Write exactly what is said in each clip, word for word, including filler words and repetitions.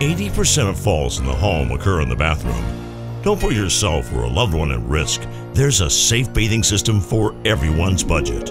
eighty percent of falls in the home occur in the bathroom. Don't put yourself or a loved one at risk. There's a safe bathing system for everyone's budget.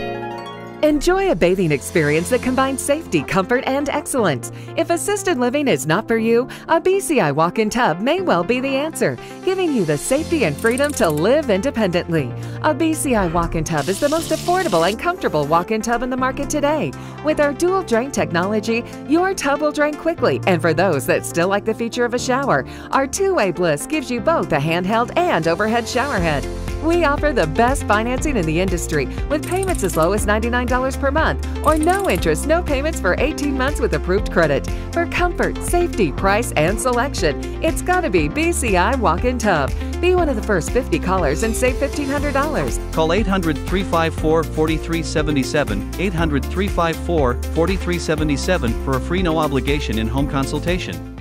Enjoy a bathing experience that combines safety, comfort, and excellence. If assisted living is not for you, a B C I walk-in tub may well be the answer, giving you the safety and freedom to live independently. A B C I walk-in tub is the most affordable and comfortable walk-in tub in the market today. With our dual drain technology, your tub will drain quickly, and for those that still like the feature of a shower, our two-way bliss gives you both a handheld and overhead showerhead. We offer the best financing in the industry with payments as low as ninety-nine dollars per month or no interest, no payments for eighteen months with approved credit. For comfort, safety, price, and selection, it's gotta be B C I Walk-In Tub. Be one of the first fifty callers and save fifteen hundred dollars. Call eight hundred, three five four, four three seven seven, eight hundred, three five four, four three seven seven for a free no obligation in-home consultation.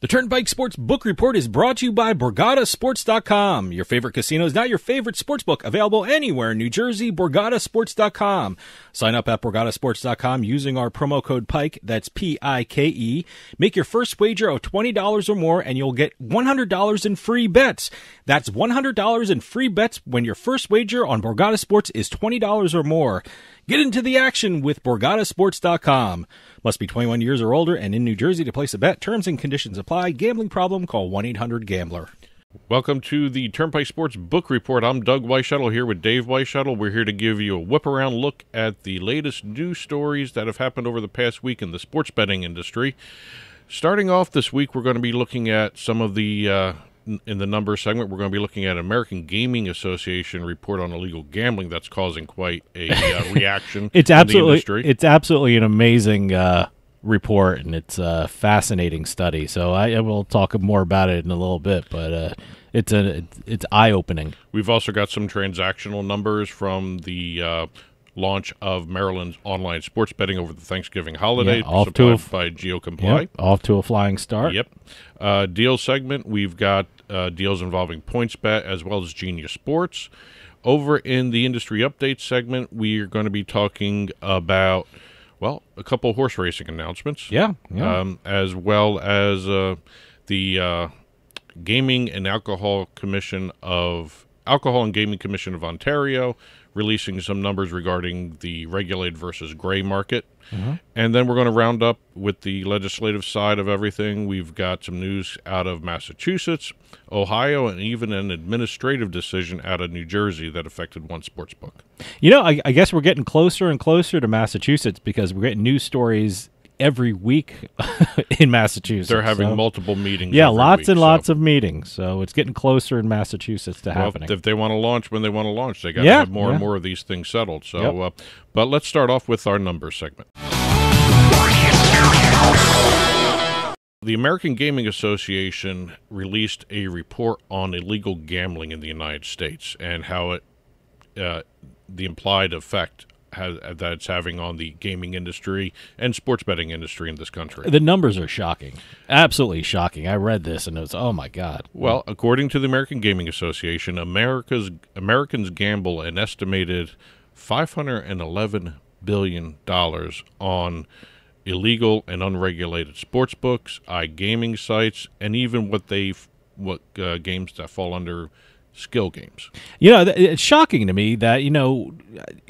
The Turnpike Sports Book Report is brought to you by Borgata Sports dot com. Your favorite casino is now your favorite sportsbook. Available anywhere in New Jersey, Borgata Sports dot com. Sign up at Borgata Sports dot com using our promo code PIKE. That's P I K E. Make your first wager of twenty dollars or more, and you'll get one hundred dollars in free bets. That's one hundred dollars in free bets when your first wager on Borgata Sports is twenty dollars or more. Get into the action with Borgata Sports dot com. Must be twenty-one years or older and in New Jersey to place a bet. Terms and conditions apply. Gambling problem? Call one eight hundred gambler. Welcome to the Turnpike Sports Book Report. I'm Doug Weischadle here with Dave Weischadle. We're here to give you a whip-around look at the latest news stories that have happened over the past week in the sports betting industry. Starting off this week, we're going to be looking at some of the... Uh, in the number segment, we're going to be looking at an American Gaming Association report on illegal gambling that's causing quite a uh, reaction it's in absolutely, the industry. It's absolutely an amazing uh, report, and it's a fascinating study. So I, I will talk more about it in a little bit, but uh, it's a, it's, it's eye-opening. We've also got some transactional numbers from the uh, launch of Maryland's online sports betting over the Thanksgiving holiday, yeah, off to a, by Geocomply. Yep, off to a flying start. Yep. Uh, deal segment, we've got Uh, deals involving PointsBet as well as Genius Sports. Over in the industry update segment, we are going to be talking about, well, a couple horse racing announcements. Yeah, yeah. Um, as well as uh, the uh, Gaming and Alcohol Commission of Alcohol and Gaming Commission of Ontario releasing some numbers regarding the regulated versus gray market. Mm-hmm. And then we're going to round up with the legislative side of everything. We've got some news out of Massachusetts, Ohio, and even an administrative decision out of New Jersey that affected one sportsbook. You know, I, I guess we're getting closer and closer to Massachusetts because we're getting news stories every week in Massachusetts. They're having so. multiple meetings. Yeah, lots week, and so. lots of meetings. So it's getting closer in Massachusetts to well, happening. If they want to launch when they want to launch, they got to yeah, have more yeah. and more of these things settled. So, yep. uh, But let's start off with our numbers segment. The American Gaming Association released a report on illegal gambling in the United States and how it, uh, the implied effect Has, that it's having on the gaming industry and sports betting industry in this country. The numbers are shocking. Absolutely shocking. I read this and it was, oh my God. Well, according to the American Gaming Association, America's Americans gamble an estimated five hundred eleven billion dollars on illegal and unregulated sports books, iGaming sites, and even what they what uh, games that fall under skill games. You know, it's shocking to me that, you know,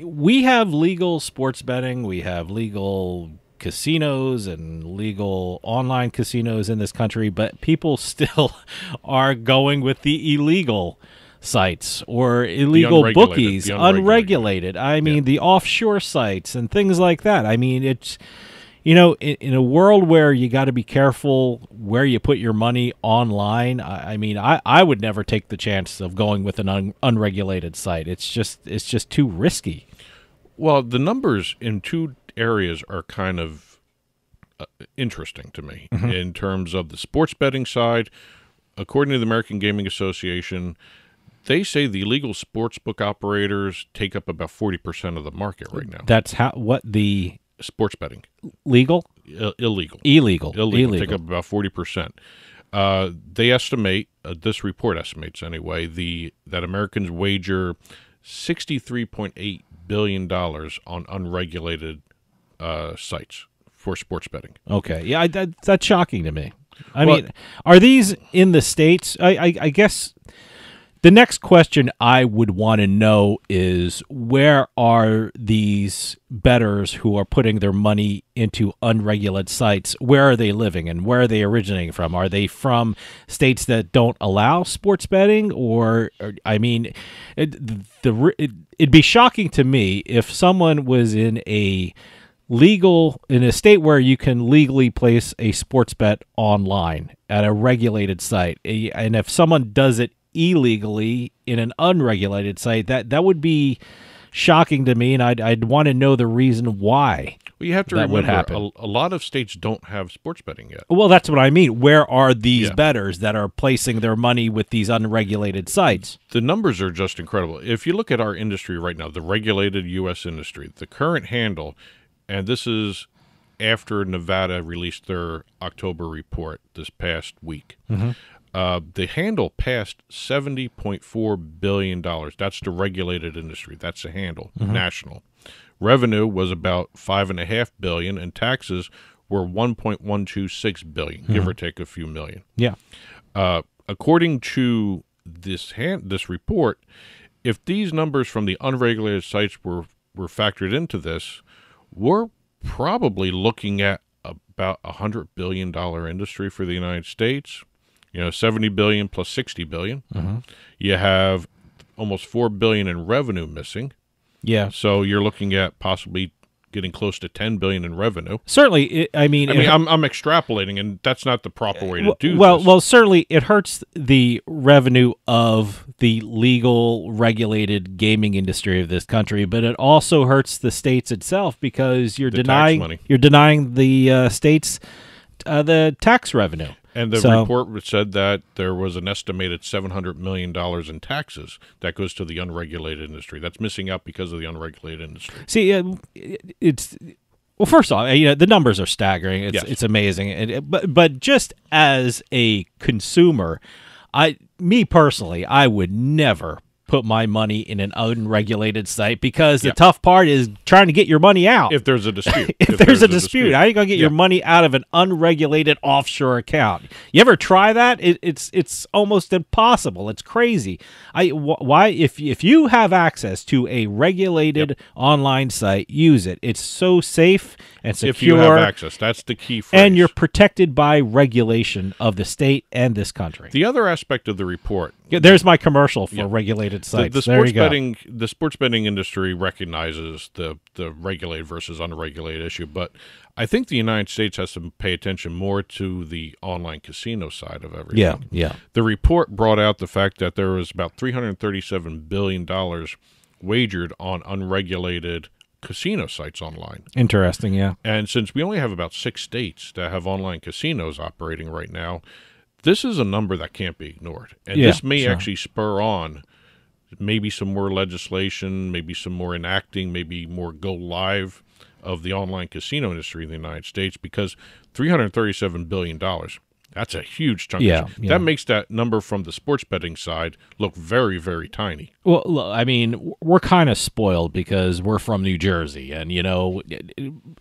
we have legal sports betting, we have legal casinos and legal online casinos in this country, but people still are going with the illegal sites or illegal unregulated, bookies, unregulated. unregulated. I mean, yeah. the offshore sites and things like that. I mean, it's, you know, in, in a world where you got to be careful where you put your money online, I, I mean, I, I would never take the chance of going with an un, unregulated site. It's just it's just too risky. Well, the numbers in two areas are kind of uh, interesting to me. Mm-hmm. In terms of the sports betting side, according to the American Gaming Association, they say the illegal sportsbook operators take up about forty percent of the market right now. That's how what the... Sports betting. Legal? Uh, illegal. Illegal. Illegal. Illegal. Take up about forty percent. Uh, they estimate, uh, this report estimates anyway, the that Americans wager sixty-three point eight billion dollars on unregulated uh, sites for sports betting. Okay. Yeah, I, that, that's shocking to me. I well, mean, are these in the States? I, I, I guess the next question I would want to know is, where are these bettors who are putting their money into unregulated sites? Where are they living and where are they originating from? Are they from states that don't allow sports betting? Or, or I mean, it, the, it, it'd be shocking to me if someone was in a legal in a state where you can legally place a sports bet online at a regulated site, and if someone does it illegally in an unregulated site, that that would be shocking to me, and I'd, I'd want to know the reason why. Well, you have to that remember, a, a lot of states don't have sports betting yet. Well, that's what I mean. Where are these yeah. bettors that are placing their money with these unregulated sites? The numbers are just incredible. If you look at our industry right now, the regulated U S industry, the current handle, and this is after Nevada released their October report this past week, mm-hmm. Uh, the handle passed seventy point four billion dollars. That's the regulated industry. That's the handle, mm-hmm. national. Revenue was about five point five billion dollars, and taxes were one point one two six billion dollars, mm-hmm. give or take a few million. Yeah. Uh, according to this hand, this report, if these numbers from the unregulated sites were, were factored into this, we're probably looking at about a one hundred billion dollars industry for the United States. You know, seventy billion dollars plus sixty billion dollars. Mm-hmm. You have almost four billion dollars in revenue missing. Yeah. So you're looking at possibly getting close to ten billion dollars in revenue. Certainly, it, I mean... I mean, I'm, I'm extrapolating, and that's not the proper way to do well, this. Well, certainly it hurts the revenue of the legal, regulated gaming industry of this country, but it also hurts the states itself, because you're, the denying, you're denying the uh, states uh, the tax revenue. And the so, report said that there was an estimated seven hundred million dollars in taxes that goes to the unregulated industry. That's missing out because of the unregulated industry. See, uh, it's well. First off, you know, the numbers are staggering. It's yes. it's amazing. And but but just as a consumer, I me personally, I would never put my money in an unregulated site, because the yeah. tough part is trying to get your money out. If there's a dispute. if, if there's, there's a, a dispute, dispute, how are you going to get yeah. your money out of an unregulated offshore account? You ever try that? It, it's it's almost impossible. It's crazy. I wh why if if you have access to a regulated yep. online site, use it. It's so safe and secure. If you have access, that's the key phrase. And you're protected by regulation of the state and this country. The other aspect of the report. Yeah, there's my commercial for yeah. regulated sites. The, the sports betting, the sports betting industry recognizes the the regulated versus unregulated issue, but I think the United States has to pay attention more to the online casino side of everything. Yeah, yeah. The report brought out the fact that there was about three hundred thirty-seven billion dollars wagered on unregulated casino sites online. Interesting, yeah. And since we only have about six states that have online casinos operating right now, this is a number that can't be ignored. And yeah, this may sure. actually spur on maybe some more legislation, maybe some more enacting, maybe more go live of the online casino industry in the United States, because three hundred thirty-seven billion dollars, that's a huge chunk. Yeah, yeah. That makes that number from the sports betting side look very, very tiny. Well, look, I mean, we're kind of spoiled because we're from New Jersey, and, you know,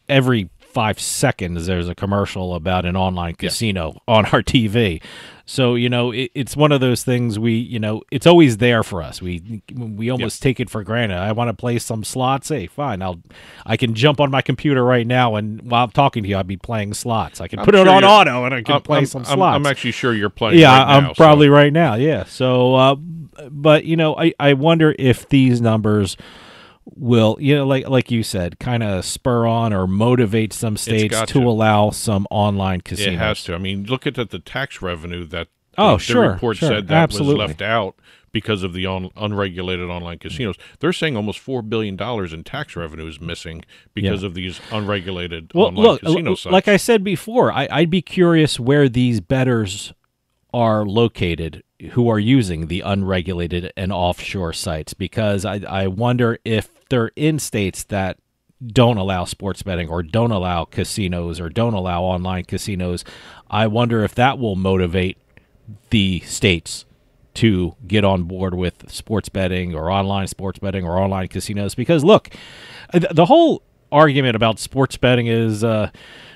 every five seconds there's a commercial about an online casino yeah. on our T V. So, you know, it, it's one of those things we, you know, it's always there for us. We we almost yep. take it for granted. I want to play some slots. Hey, fine. I'll, I can jump on my computer right now, and while I'm talking to you, I'll be playing slots. I can I'm put sure it on auto, and I can I'm, play I'm, some I'm, slots. I'm actually sure you're playing Yeah, right I'm now, probably so. right now, yeah. So, uh, but, you know, I, I wonder if these numbers will, you know, like like you said, kind of spur on or motivate some states to, to allow some online casinos. It has to. I mean, look at the, the tax revenue that oh, the sure, report sure. said that Absolutely. was left out because of the on, unregulated online casinos. They're saying almost four billion dollars in tax revenue is missing because yeah. of these unregulated well, online look, casino sites. Like I said before, I, I'd be curious where these bettors are located who are using the unregulated and offshore sites, because I, I wonder if they're in states that don't allow sports betting or don't allow casinos or don't allow online casinos. I wonder if that will motivate the states to get on board with sports betting or online sports betting or online casinos. Because, look, the whole argument about sports betting is, uh,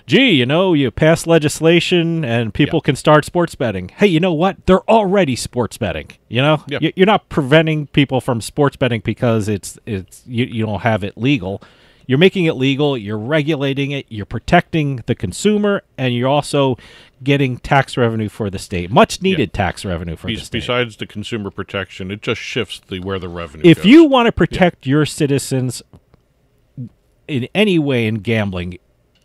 gee, you know, you pass legislation and people yeah. can start sports betting. Hey, you know what? They're already sports betting, you know? Yeah. You're not preventing people from sports betting because it's it's you, you don't have it legal. You're making it legal, you're regulating it, you're protecting the consumer, and you're also getting tax revenue for the state, much needed yeah. tax revenue for Be- the state. Besides the consumer protection, it just shifts the where the revenue if goes. If you want to protect yeah. your citizens in any way in gambling,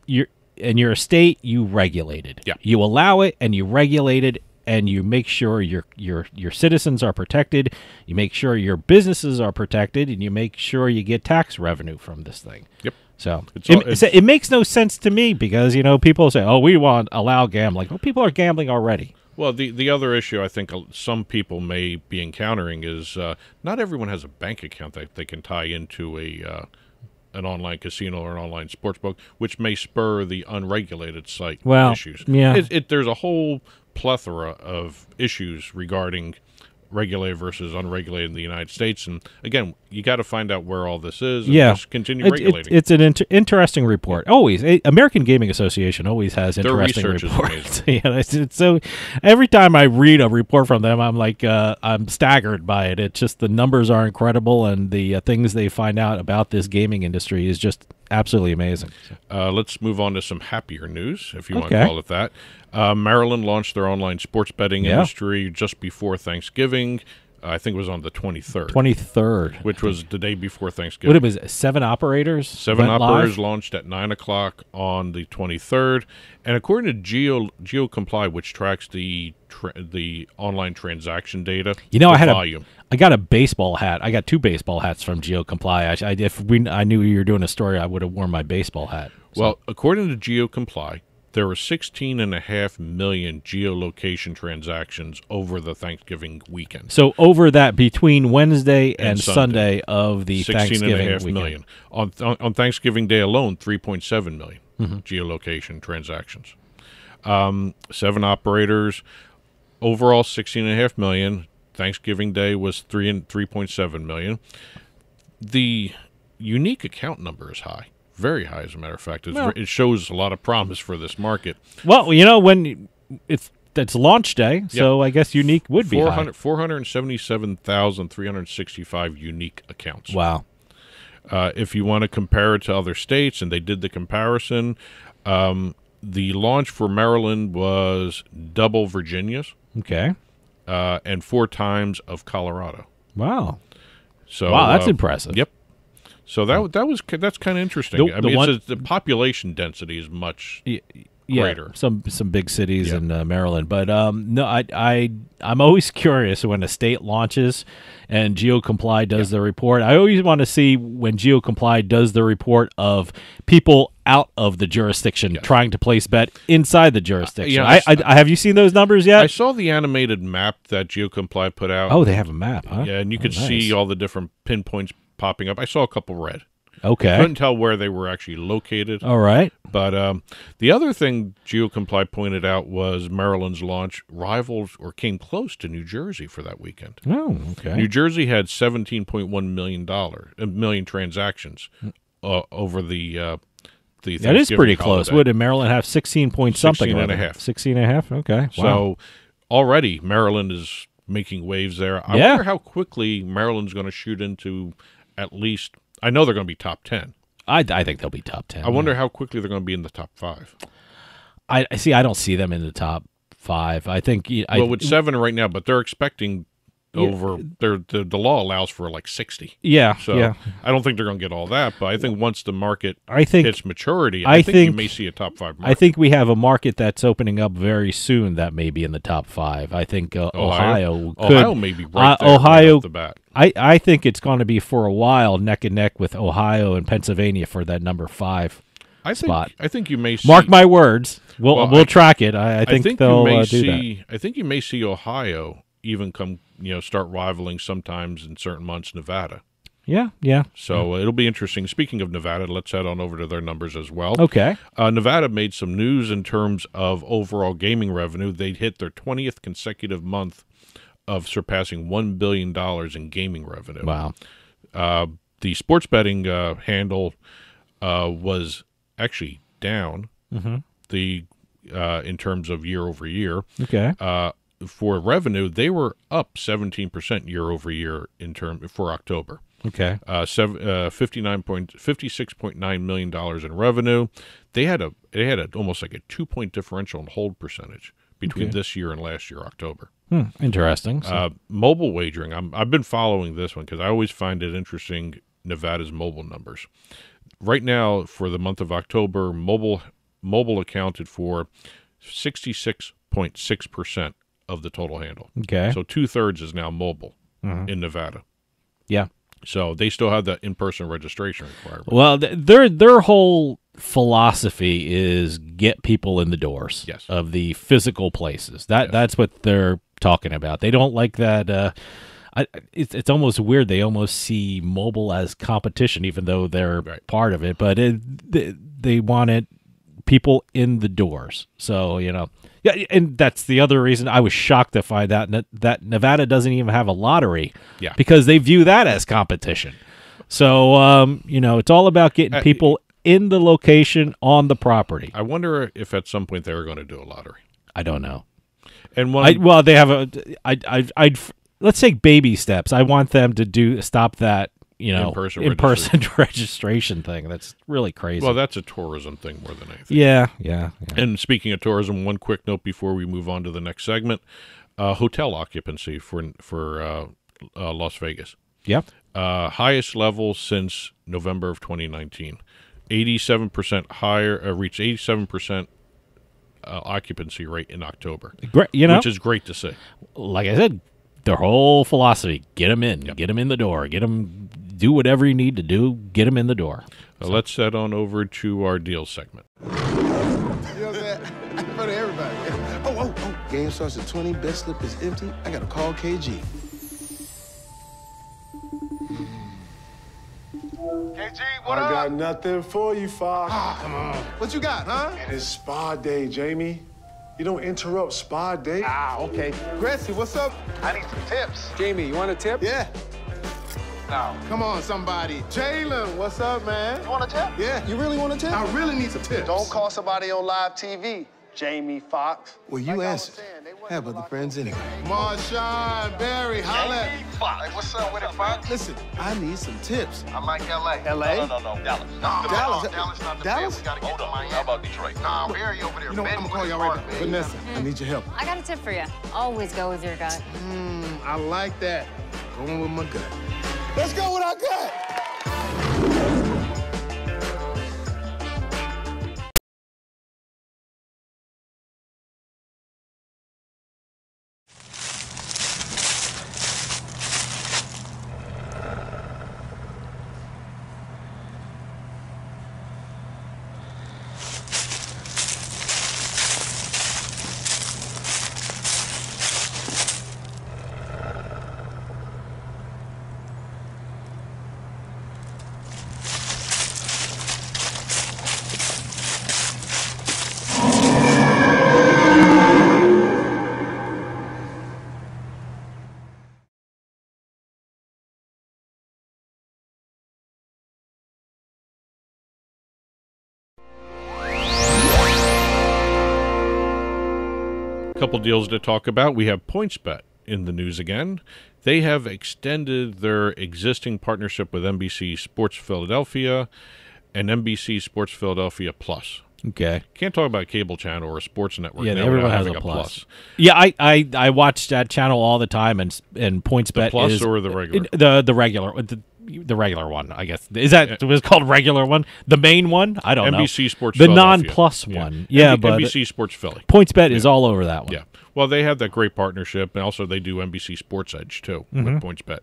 you're, and you're a state, you regulate it. Yeah. You allow it, and you regulate it, and you make sure your your your citizens are protected, you make sure your businesses are protected, and you make sure you get tax revenue from this thing. Yep. So it's it, all, it's, it makes no sense to me because, you know, people say, oh, we want to allow gambling. Well, people are gambling already. Well, the, the other issue I think some people may be encountering is uh, not everyone has a bank account that they can tie into a uh, an online casino or an online sportsbook, which may spur the unregulated site well, issues. Yeah. It, it, there's a whole plethora of issues regarding regulated versus unregulated in the United States, and again, you got to find out where all this is and yeah. just continue it, regulating. It, it's an inter interesting report. Always, it, American Gaming Association always has interesting Their research reports. Is amazing. yeah, it's, it's so every time I read a report from them, I'm like, uh, I'm staggered by it. It's just the numbers are incredible, and the uh, things they find out about this gaming industry is just absolutely amazing. Uh, let's move on to some happier news, if you okay. want to call it that. Uh, Maryland launched their online sports betting yeah. industry just before Thanksgiving. Uh, I think it was on the twenty-third. twenty-third. Which was the day before Thanksgiving. What it was, seven operators? Seven operators live? launched at nine o'clock on the twenty-third. And according to Geo Geocomply, which tracks the tra the online transaction data, you know, I had volume. A, I got a baseball hat. I got two baseball hats from Geocomply. I, I, if we, I knew you were doing a story, I would have worn my baseball hat. So. Well, according to Geocomply, there were sixteen and a half million geolocation transactions over the Thanksgiving weekend. So over that between Wednesday and, and Sunday, Sunday of the Thanksgiving and a half weekend. Million. On, th on Thanksgiving Day alone, three point seven million mm-hmm. geolocation transactions. Um, seven operators, overall sixteen and a half million. Thanksgiving Day was three and three point seven million. The unique account number is high. Very high, as a matter of fact. It's, well, it shows a lot of promise for this market. Well, you know, when it's that's launch day, yep. so I guess unique would be high. four hundred seventy-seven thousand three hundred sixty-five unique accounts. Wow. Uh, if you want to compare it to other states, and they did the comparison, um, the launch for Maryland was double Virginia's. Okay. Uh, and four times of Colorado. Wow. So wow, that's uh, impressive. Yep. So that that was that's kind of interesting. The, I mean, the, one, it's a, the population density is much yeah, greater. Some some big cities yeah. in uh, Maryland, but um, no, I I I'm always curious when a state launches and Geocomply does yeah. the report. I always want to see when Geocomply does the report of people out of the jurisdiction yeah. trying to place bet inside the jurisdiction. Uh, yeah, I, I, I have you seen those numbers yet? I saw the animated map that Geocomply put out. Oh, they have a map, huh? Yeah, and you oh, could nice. see all the different pinpoints popping up. I saw a couple red. Okay. I couldn't tell where they were actually located. All right. But um, the other thing Geocomply pointed out was Maryland's launch rivals or came close to New Jersey for that weekend. Oh, okay. New Jersey had seventeen point one million dollars, a million transactions uh, over the uh, the That is pretty holiday. Close. Would Maryland have sixteen point something? sixteen and a half. sixteen and a half? Okay. So wow. already Maryland is making waves there. I yeah. wonder how quickly Maryland's going to shoot into... At least, I know they're going to be top ten. I, I think they'll be top ten. I yeah. wonder how quickly they're going to be in the top five. I see. I don't see them in the top five. I think. I, well, with seven right now, but they're expecting over. Yeah. They're, the the law allows for like sixty. Yeah. So yeah. I don't think they're going to get all that. But I think once the market I think, hits maturity, I, I think, think you may see a top five market. I think we have a market that's opening up very soon that may be in the top five. I think uh, Ohio. Ohio could. Ohio may be right uh, there Ohio, right off the bat. I, I think it's going to be for a while neck and neck with Ohio and Pennsylvania for that number five I think, spot. I think you may see, mark my words. We'll well, we'll I, track it. I, I think, I think they'll you may uh, do see, that. I think you may see Ohio even come you know start rivaling sometimes in certain months Nevada. Yeah, yeah. So yeah. It'll be interesting. Speaking of Nevada, let's head on over to their numbers as well. Okay. Uh, Nevada made some news in terms of overall gaming revenue. They hit their twentieth consecutive month of surpassing one billion dollars in gaming revenue. Wow. Uh, the sports betting uh, handle uh, was actually down mm-hmm. the uh, in terms of year over year. Okay. Uh, for revenue, they were up seventeen percent year over year in term for October. Okay. Uh, seven, uh, fifty-nine point five six point nine million dollars in revenue. They had a they had a, almost like a two point differential in hold percentage between okay. this year and last year October. Hmm, interesting. So. Uh, mobile wagering. I'm, I've been following this one because I always find it interesting. Nevada's mobile numbers. Right now, for the month of October, mobile mobile accounted for sixty-six point six percent of the total handle. Okay. So two thirds is now mobile mm-hmm. in Nevada. Yeah. So they still have the in-person registration requirement. Well, th their their whole philosophy is get people in the doors yes. of the physical places. That yes. that's what they're talking about. They don't like that. Uh, I, it's it's almost weird. They almost see mobile as competition, even though they're right. part of it. But it, they, they wanted people in the doors. So you know, yeah, and that's the other reason I was shocked to find out that, that Nevada doesn't even have a lottery, yeah, because they view that as competition. So um, you know, it's all about getting people in the location on the property. I wonder if at some point they were going to do a lottery. I don't know. And one, I, well, they have a. I I I'd let's take baby steps. I want them to do stop that. You know, in-person in person registration thing. That's really crazy. Well, that's a tourism thing more than anything. Yeah, yeah, yeah. And speaking of tourism, one quick note before we move on to the next segment. Uh, hotel occupancy for for uh, uh, Las Vegas. Yeah. Uh, highest level since November of twenty nineteen. eighty-seven percent higher, uh, reached eighty-seven percent uh, occupancy rate in October. Great, you know, which is great to see. Like I said, their whole philosophy, get them in, yep. get them in the door, get them, do whatever you need to do, get them in the door. So. Let's head on over to our deal segment. You know what I'm saying? I can go to everybody. Oh, oh, oh. Game starts at twenty, bet slip is empty. I got to call K G. K G, what up? I got nothing for you, Fox. Ah, come on. What you got, huh? It is spa day, Jamie. You don't interrupt spa day. Ah, okay. Gracie, what's up? I need some tips. Jamie, you want a tip? Yeah. No. Come on, somebody. Jalen, what's up, man? You want a tip? Yeah. You really want a tip? I really need some tips. Don't call somebody on live T V, Jamie Foxx. Well, you like answered. Have other friends anyway. Marshawn, Barry, holla. Jamie Foxx. Hey, what's up with it, Fox? Listen, I need some tips. I'm like L A. L A? No, no, no, no. Dallas. No, Dallas. No, Dallas, not the Dallas. We gotta get to Miami. How about Detroit? Nah, where are you over there? You know, I'm gonna call y'all right back. Vanessa, mm. I need your help. I got a tip for you. Always go with your gut. Mmm, I like that. Going with my gut. Let's go with our gut. Couple deals to talk about. We have PointsBet in the news again. They have extended their existing partnership with N B C Sports Philadelphia and N B C Sports Philadelphia Plus. Okay. Can't talk about a cable channel or a sports network. Yeah, now everyone has a, a plus. plus. Yeah, I, I I watch that channel all the time, and and PointsBet plus is, or the regular the the regular. The, The regular one, I guess. Is that was called regular one? The main one? I don't know. N B C Sports Philly. The non-plus one. Yeah, yeah, but N B C Sports Philly. PointsBet yeah. is all over that one. Yeah. Well, they have that great partnership, and also they do N B C Sports Edge, too, mm-hmm. with PointsBet.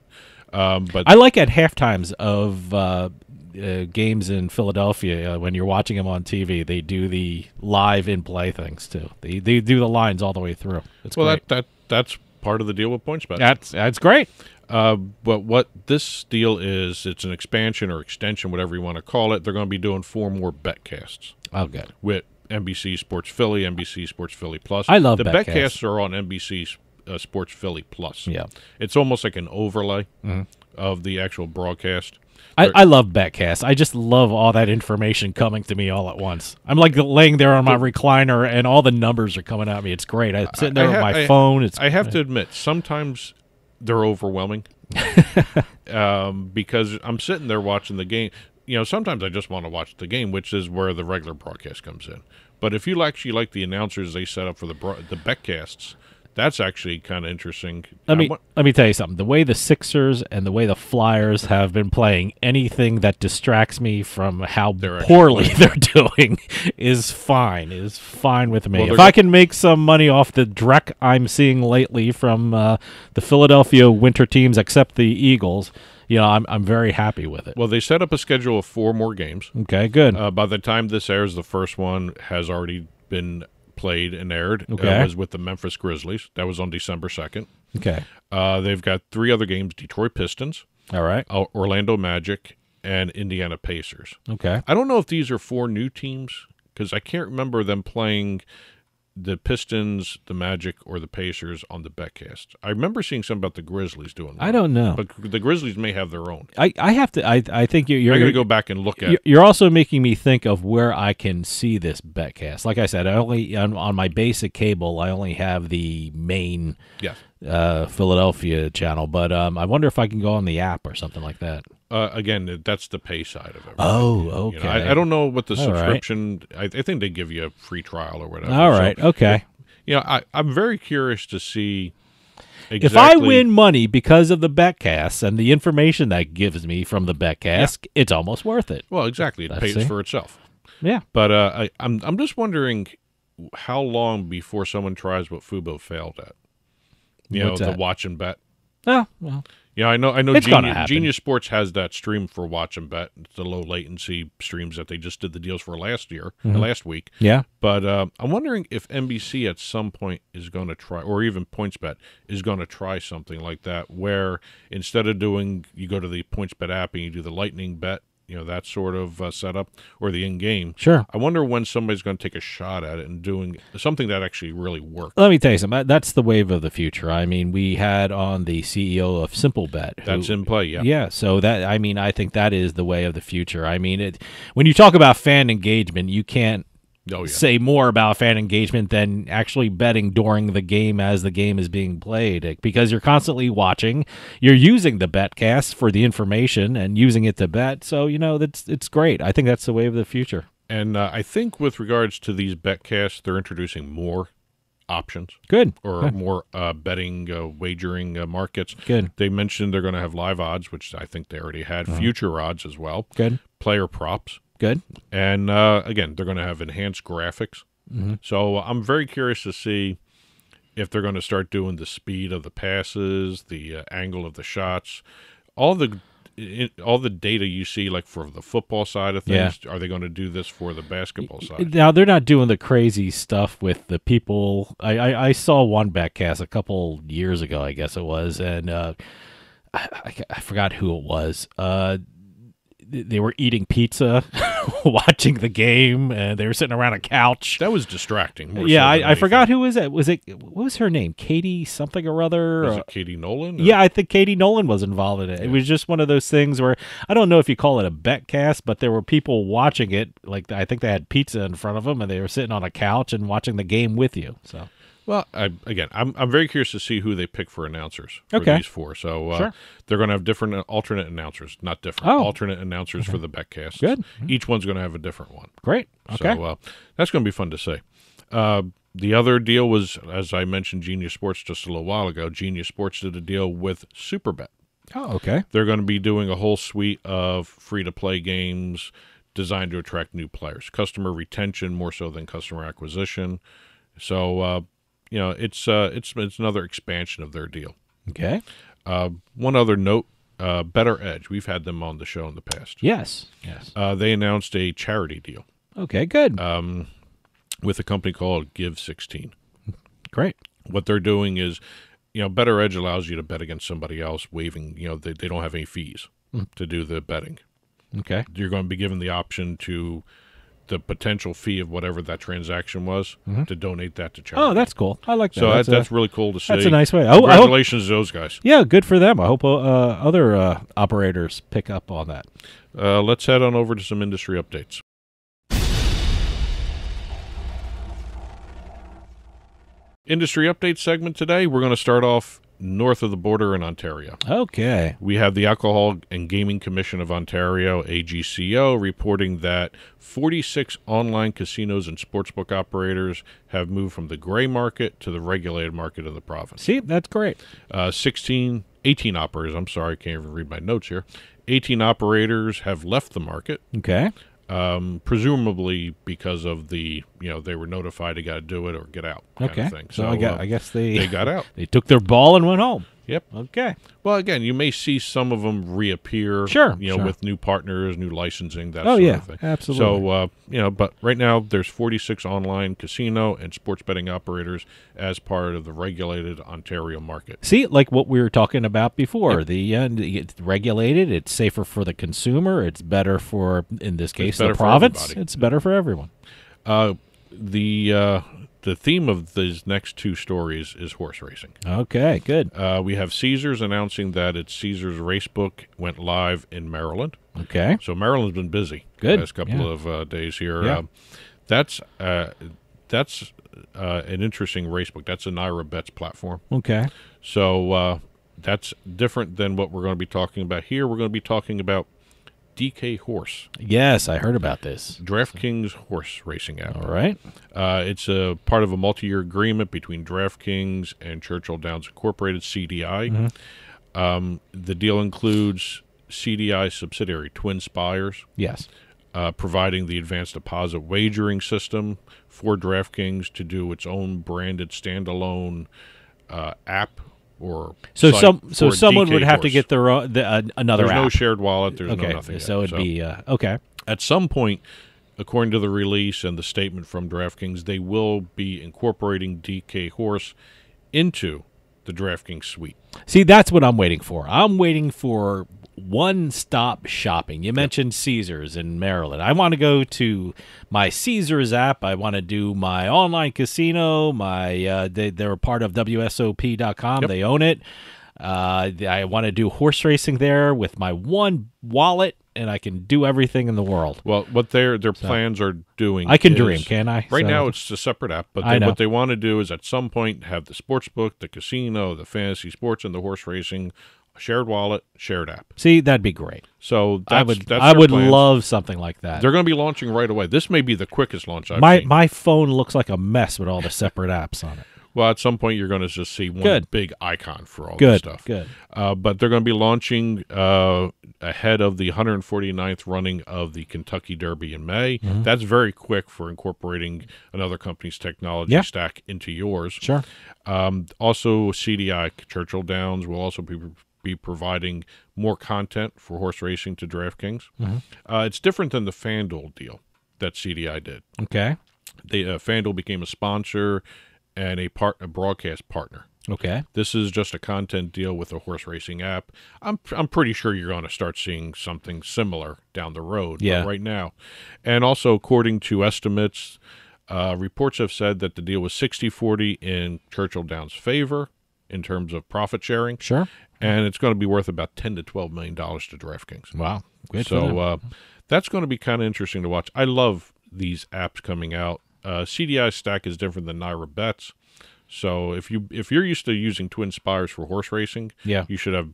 Um, but I like at half times of uh, uh, games in Philadelphia, uh, when you're watching them on T V, they do the live in-play things, too. They, they do the lines all the way through. It's well, great. that that that's part of the deal with PointsBet. That's that's great. Uh, but what this deal is, it's an expansion or extension, whatever you want to call it. They're going to be doing four more BetCasts. Oh, good. With N B C Sports Philly, N B C Sports Philly Plus. I love the BetCasts. The BetCasts are on N B C uh, Sports Philly Plus. Yeah, it's almost like an overlay mm-hmm. of the actual broadcast. I, I love BetCast. I just love all that information coming to me all at once. I'm like laying there on my recliner, and all the numbers are coming at me. It's great. I'm sitting there I, I with my I, phone. It's I have to admit, sometimes they're overwhelming um, because I'm sitting there watching the game. You know, sometimes I just want to watch the game, which is where the regular broadcast comes in. But if you actually like the announcers they set up for the bro the BetCasts, that's actually kind of interesting. Let me, let me tell you something. The way the Sixers and the way the Flyers have been playing, anything that distracts me from how they're poorly they're doing is fine. Is fine with me. Well, if I can make some money off the dreck I'm seeing lately from uh, the Philadelphia winter teams, except the Eagles, you know, I'm, I'm very happy with it. Well, they set up a schedule of four more games. Okay, good. Uh, by the time this airs, the first one has already been played and aired. Okay. Uh, was with the Memphis Grizzlies. That was on December second. Okay. Uh, they've got three other games, Detroit Pistons. All right. Uh, Orlando Magic and Indiana Pacers. Okay. I don't know if these are four new teams because I can't remember them playing the Pistons, the Magic, or the Pacers on the BetCast. I remember seeing something about the Grizzlies doing that. I don't know. But the Grizzlies may have their own. I, I have to, I, I think you're, you're going to go back and look at it. You're also making me think of where I can see this BetCast. Like I said, I only, on, on my basic cable, I only have the main yes. uh, Philadelphia channel. But um, I wonder if I can go on the app or something like that. Uh, again, that's the pay side of it. Right? Oh, okay. You know, I, I don't know what the all subscription. Right. I, I think they give you a free trial or whatever. All right. So, okay. You know, I, I'm very curious to see. Exactly. If I win money because of the BetCast and the information that gives me from the BetCast, yeah. it's almost worth it. Well, exactly. It Let's pays see. for itself. Yeah. But uh, I, I'm I'm just wondering how long before someone tries what Fubo failed at. You What's know, that? the watch and bet. Oh, well. Yeah, I know. I know. Genius, Genius Sports has that stream for watch and bet. It's the low latency streams that they just did the deals for last year, mm-hmm. last week. Yeah. But uh, I'm wondering if N B C at some point is going to try, or even PointsBet is going to try something like that, where instead of doing, you go to the PointsBet app and you do the lightning bet, you know, that sort of uh, setup, or the in-game. Sure. I wonder when somebody's going to take a shot at it and doing something that actually really works. Let me tell you something. That's the wave of the future. I mean, we had on the C E O of Simple Bet. Who, that's in play, yeah. Yeah, so that, I mean, I think that is the way of the future. I mean, it, when you talk about fan engagement, you can't oh, yeah. say more about fan engagement than actually betting during the game as the game is being played, because you're constantly watching, you're using the BetCast for the information and using it to bet. So, you know, that's, it's great. I think that's the way of the future. And uh, I think with regards to these BetCasts, they're introducing more options. Good. Or Good. more uh, betting, uh, wagering uh, markets. Good. They mentioned they're going to have live odds, which I think they already had, uh-huh. future odds as well. Good. Player props. Good. And, uh, again, they're going to have enhanced graphics. Mm-hmm. So I'm very curious to see if they're going to start doing the speed of the passes, the uh, angle of the shots, all the it, all the data you see, like for the football side of things, yeah. are they going to do this for the basketball side? Now, they're not doing the crazy stuff with the people. I, I, I saw one BetCast a couple years ago, I guess it was, and uh, I, I forgot who it was. Uh They were eating pizza, watching the game, and they were sitting around a couch. That was distracting. More yeah, so I, I forgot who was that. Was it what was her name? Katie something or other. Was it Katie Nolan? Or? Yeah, I think Katie Nolan was involved in it. Yeah. It was just one of those things where I don't know if you call it a BetCast, but there were people watching it. Like I think they had pizza in front of them, and they were sitting on a couch and watching the game with you. So. Well, I, again, I'm I'm very curious to see who they pick for announcers for okay. these four. So uh, sure. they're going to have different uh, alternate announcers, not different, oh. alternate announcers okay. for the BetCast. Good. Mm-hmm. Each one's going to have a different one. Great. Okay. So uh, that's going to be fun to see. Uh, the other deal was, as I mentioned, Genius Sports just a little while ago. Genius Sports did a deal with SuperBet. Oh, okay. They're going to be doing a whole suite of free-to-play games designed to attract new players. Customer retention more so than customer acquisition. So, uh, you know, it's uh, it's it's another expansion of their deal. Okay. Uh, one other note, uh, Better Edge. We've had them on the show in the past. Yes. Yes. Uh, they announced a charity deal. Okay. Good. Um, with a company called Give sixteen. Great. What they're doing is you know, Better Edge allows you to bet against somebody else, waiving, you know, they, they don't have any fees mm-hmm. to do the betting. Okay. You're going to be given the option to the potential fee of whatever that transaction was mm-hmm. to donate that to charity. Oh, that's cool. I like that. So that's, that, that's a, really cool to see. That's a nice way. I, Congratulations I hope, to those guys. Yeah, good for them. I hope uh, other uh, operators pick up on that. Uh, let's head on over to some industry updates. Industry update segment today, we're going to start off north of the border in Ontario. Okay. We have the Alcohol and Gaming Commission of Ontario, A G C O, reporting that forty-six online casinos and sportsbook operators have moved from the gray market to the regulated market of the province. See, that's great. Uh, sixteen, eighteen operators, I'm sorry, I can't even read my notes here. eighteen operators have left the market. Okay. Um, presumably because of the, you know, they were notified they got to do it or get out kind okay. of thing. So, so I, got, uh, I guess they, they got out. They took their ball and went home. Yep. Okay. Well, again, you may see some of them reappear. Sure. You know, sure. with new partners, new licensing, that oh, sort yeah, of thing. Absolutely. So, uh, you know, but right now there's forty-six online casino and sports betting operators as part of the regulated Ontario market. See, like what we were talking about before, yep. the uh, it's regulated, it's safer for the consumer, it's better for, in this case, the province, it's better for everyone. Uh, the... Uh, The theme of these next two stories is horse racing. Okay, good. Uh, we have Caesars announcing that its Caesars Racebook went live in Maryland. Okay. So Maryland's been busy. Good. The last couple yeah. of uh, days here. Yeah. Um, that's uh, that's uh, an interesting racebook. That's a NAIRABets platform. Okay. So uh, that's different than what we're going to be talking about here. We're going to be talking about D K Horse. Yes, I heard about this. DraftKings horse racing app. All right. Uh, it's a part of a multi-year agreement between DraftKings and Churchill Downs Incorporated, C D I. Mm-hmm. Um, the deal includes C D I subsidiary, Twin Spires. Yes. Uh, providing the advanced deposit wagering system for DraftKings to do its own branded standalone uh, app. Or so some so someone would have to get their own the, uh, another. There's app. No shared wallet. There's okay. no nothing. So yet. it'd so be uh, okay. At some point, according to the release and the statement from DraftKings, they will be incorporating D K Horse into the DraftKings suite. See, that's what I'm waiting for. I'm waiting for one-stop shopping. You mentioned yep. Caesars in Maryland. I want to go to my Caesars app. I want to do my online casino. My uh, they, they're a part of W S O P dot com. Yep. They own it. Uh, I want to do horse racing there with my one wallet, and I can do everything in the world. Well, what their their so, plans are doing I can is, dream, can I? Right so, now it's a separate app, but they, what they want to do is at some point have the sports book, the casino, the fantasy sports, and the horse racing. Shared wallet, shared app. See, that'd be great. So that's, I would, that's I would plans. love something like that. They're going to be launching right away. This may be the quickest launch I've my, seen. My phone looks like a mess with all the separate apps on it. Well, at some point, you're going to just see one good. big icon for all good, this stuff. Good, good. Uh, but they're going to be launching uh, ahead of the one hundred forty-ninth running of the Kentucky Derby in May. Mm-hmm. That's very quick for incorporating another company's technology yeah. stack into yours. Sure. Um, also, C D I, Churchill Downs, will also be... be providing more content for horse racing to DraftKings. Mm-hmm. Uh, it's different than the FanDuel deal that C D I did. Okay. They, uh, FanDuel became a sponsor and a, part, a broadcast partner. Okay. This is just a content deal with a horse racing app. I'm I'm pretty sure you're going to start seeing something similar down the road yeah. right now. And also, according to estimates, uh, reports have said that the deal was sixty forty in Churchill Downs' favor in terms of profit sharing. Sure. And it's going to be worth about ten to twelve million dollars to DraftKings. Wow. Good so uh, that's going to be kind of interesting to watch. I love these apps coming out. Uh, C D I stack is different than NAIRABets. So if, you, if you're used to using Twin Spires for horse racing, yeah. you should have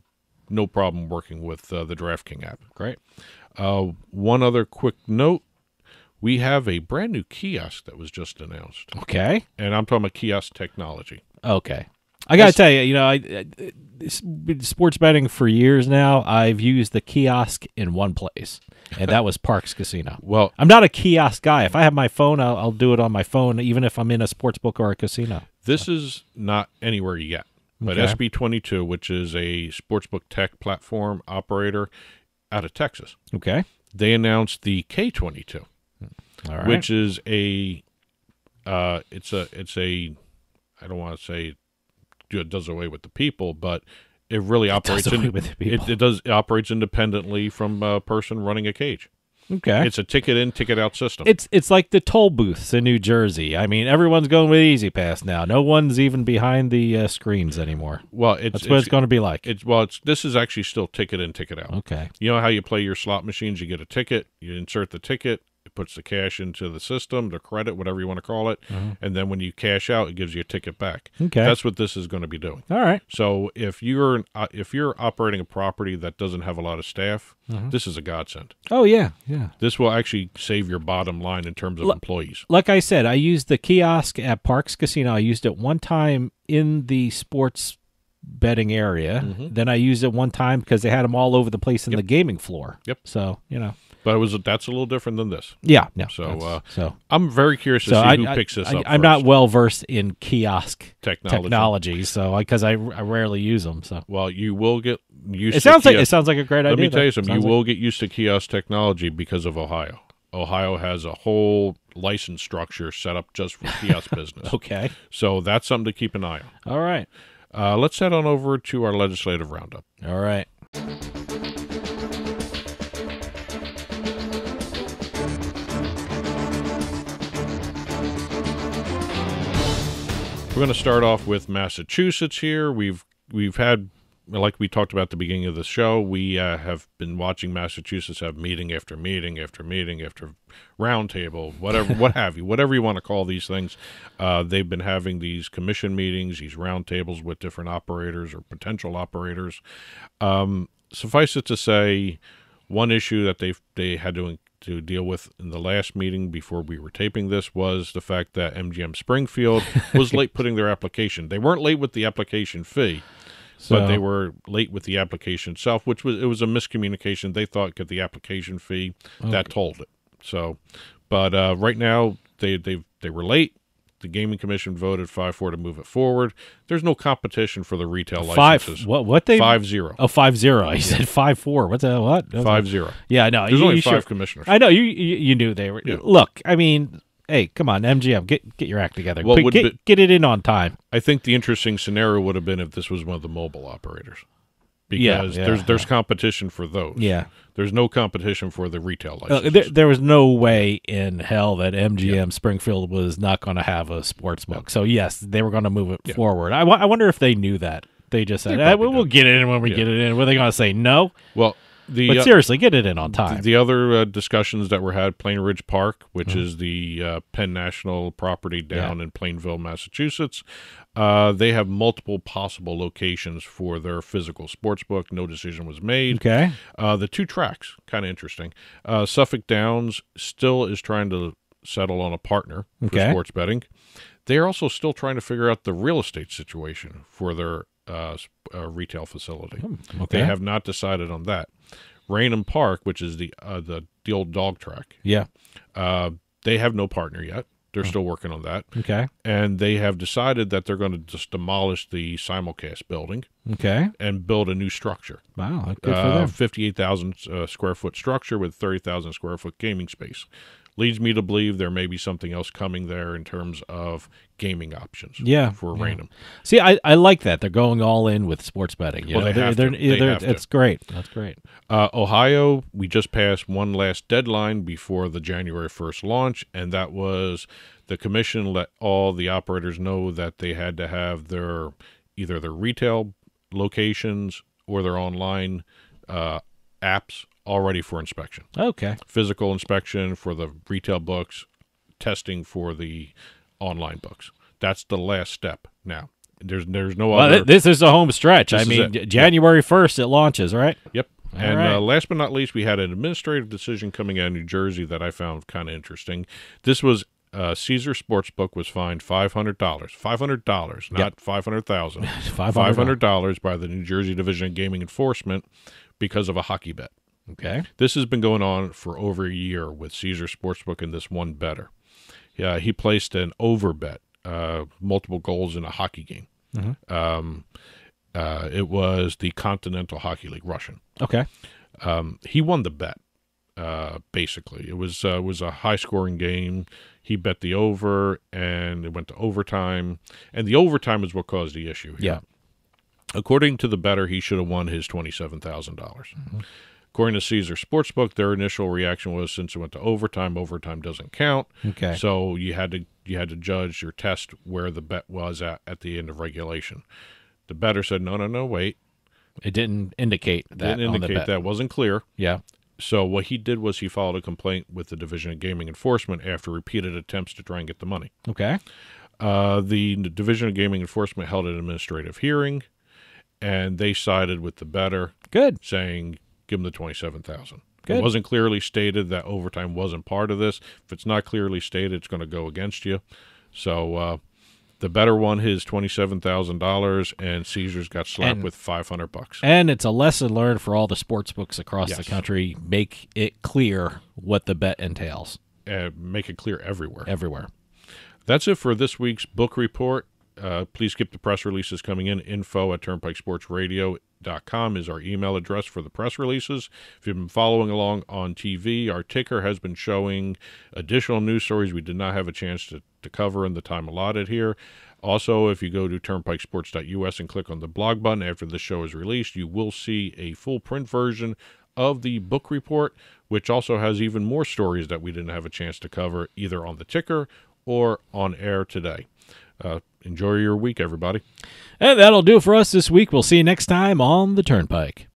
no problem working with uh, the DraftKings app. Great. Uh, one other quick note. We have a brand new kiosk that was just announced. Okay. And I'm talking about kiosk technology. Okay. I got to tell you, you know, I, I, sports betting for years now, I've used the kiosk in one place, and that was Parks Casino. Well, I'm not a kiosk guy. If I have my phone, I'll, I'll do it on my phone, even if I'm in a sports book or a casino. This so. is not anywhere yet, but okay. S B twenty-two, which is a sports book tech platform operator out of Texas, okay, they announced the K twenty-two, all right. which is a, uh, it's a, it's a, I don't want to say does away with the people, but it really operates. It does in, with the people. It, it does it operates independently from a person running a cage. Okay, it's a ticket in, ticket out system. It's it's like the toll booths in New Jersey. I mean, everyone's going with Easy Pass now. No one's even behind the uh, screens anymore. Well, it's, that's what it's, it's going to be like. It's well, it's this is actually still ticket in, ticket out. Okay, you know how you play your slot machines? You get a ticket, you insert the ticket, it puts the cash into the system, the credit, whatever you want to call it, mm-hmm. and then when you cash out, it gives you a ticket back. Okay, that's what this is going to be doing. All right. So if you're uh, if you're operating a property that doesn't have a lot of staff. Mm-hmm. This is a godsend. Oh, yeah, yeah. This will actually save your bottom line in terms of L- employees. Like I said, I used the kiosk at Parks Casino. I used it one time in the sports betting area. Mm-hmm. Then I used it one time because they had them all over the place in yep. the gaming floor. Yep. So, you know. But it was that's a little different than this. Yeah. No, so, uh, so I'm very curious to so see I, who I, picks this I, up I'm first. Not well-versed in kiosk technology, technology so because I, I, I rarely use them. So Well, you will get used it to sounds kiosk. Like It sounds like a great Let idea. Let me tell you something. You like... will get used to kiosk technology because of Ohio. Ohio has a whole license structure set up just for kiosk business. Okay. So that's something to keep an eye on. All right. Uh, let's head on over to our legislative roundup. All right. We're going to start off with Massachusetts here. We've we've had, like we talked about at the beginning of the show, we uh, have been watching Massachusetts have meeting after meeting after meeting after roundtable, whatever, what have you, whatever you want to call these things. Uh, they've been having these commission meetings, these roundtables with different operators or potential operators. Um, suffice it to say, one issue that they they had to to deal with in the last meeting before we were taping this was the fact that M G M Springfield was late putting their application. They weren't late with the application fee, so, but they were late with the application itself, which was, it was a miscommunication. They thought get the application fee okay. that told it. So, but uh, right now they, they, they were late. The Gaming Commission voted five four to move it forward. There's no competition for the retail five, licenses. What? What they? five zero Oh, five zero I said five four What the what? five zero Yeah, no. There's you, only you five should, commissioners. I know. You you, you knew they were. Yeah. Look, I mean, hey, come on, M G M, get get your act together. Well, get, be, get it in on time. I think the interesting scenario would have been if this was one of the mobile operators. Because yeah, yeah, there's there's yeah. competition for those. Yeah. There's no competition for the retail license. Uh, there, there was no way in hell that M G M yeah. Springfield was not going to have a sports book. Yeah. So, yes, they were going to move it yeah. forward. I, w- I wonder if they knew that. They just said, they hey, we'll don't. get it in when we yeah. get it in. Were they going to say no? Well, the, but seriously, get it in on time. The, the other uh, discussions that were had, Plain Ridge Park, which mm-hmm. is the uh, Penn National property down yeah. in Plainville, Massachusetts, uh, they have multiple possible locations for their physical sports book. No decision was made. Okay. Uh, the two tracks, kind of interesting. Uh, Suffolk Downs still is trying to settle on a partner okay. for sports betting. They're also still trying to figure out the real estate situation for their Uh, uh, retail facility. Okay. They have not decided on that. Raynham Park, which is the uh, the, the old dog track, yeah, uh, they have no partner yet. They're oh. still working on that. Okay, and they have decided that they're going to just demolish the simulcast building. Okay, and build a new structure. Wow, good for them. Fifty-eight thousand uh, square foot structure with thirty thousand square foot gaming space. Leads me to believe there may be something else coming there in terms of gaming options yeah, for yeah. Raynham. See, I, I like that. They're going all in with sports betting. You well, know? They have they're, to. They're, they have it's to. great. That's great. Uh, Ohio, we just passed one last deadline before the January first launch, and that was the commission let all the operators know that they had to have their either their retail locations or their online uh, apps already for inspection. Okay. Physical inspection for the retail books, testing for the online books. That's the last step now. There's there's no well, other... This is a home stretch. This I mean, it. January first it launches, right? Yep. All and right. uh, last but not least, we had an administrative decision coming out of New Jersey that I found kind of interesting. This was uh, Caesars Sportsbook was fined five hundred dollars five hundred dollars not yep. five hundred thousand dollars five hundred dollars five hundred dollars by the New Jersey Division of Gaming Enforcement because of a hockey bet. Okay. This has been going on for over a year with Caesars Sportsbook and this one better. Yeah, he placed an over bet, uh, multiple goals in a hockey game. Mm-hmm. Um, uh, it was the Continental Hockey League, Russian. Okay. Um, he won the bet. Uh, basically, it was uh, was a high scoring game. He bet the over, and it went to overtime, and the overtime is what caused the issue here. Yeah. According to the bettor, he should have won his twenty-seven thousand dollars. Mm-hmm. According to Caesars Sportsbook, their initial reaction was, since it went to overtime, overtime doesn't count. Okay. So you had to you had to judge or test where the bet was at at the end of regulation. The bettor said, no, no, no, wait. It didn't indicate that. It didn't indicate on the bet. That wasn't clear. Yeah. So what he did was he filed a complaint with the Division of Gaming Enforcement after repeated attempts to try and get the money. Okay. Uh, the Division of Gaming Enforcement held an administrative hearing, and they sided with the bettor. Good. Saying, give him the twenty-seven thousand dollars. It wasn't clearly stated that overtime wasn't part of this. If it's not clearly stated, it's going to go against you. So uh, the bettor won his twenty-seven thousand dollars, and Caesars got slapped and, with five hundred bucks. And it's a lesson learned for all the sports books across yes. the country. Make it clear what the bet entails. Uh, make it clear everywhere. Everywhere. That's it for this week's book report. Uh, please keep the press releases coming in. Info at turnpike sports radio dot com is our email address for the press releases. If you've been following along on T V, our ticker has been showing additional news stories we did not have a chance to, to cover in the time allotted here. Also, if you go to turnpike sports dot U S and click on the blog button after the show is released, you will see a full print version of the book report, which also has even more stories that we didn't have a chance to cover either on the ticker or on air today. Uh, enjoy your week, everybody. And that'll do it for us this week. We'll see you next time on The Turnpike.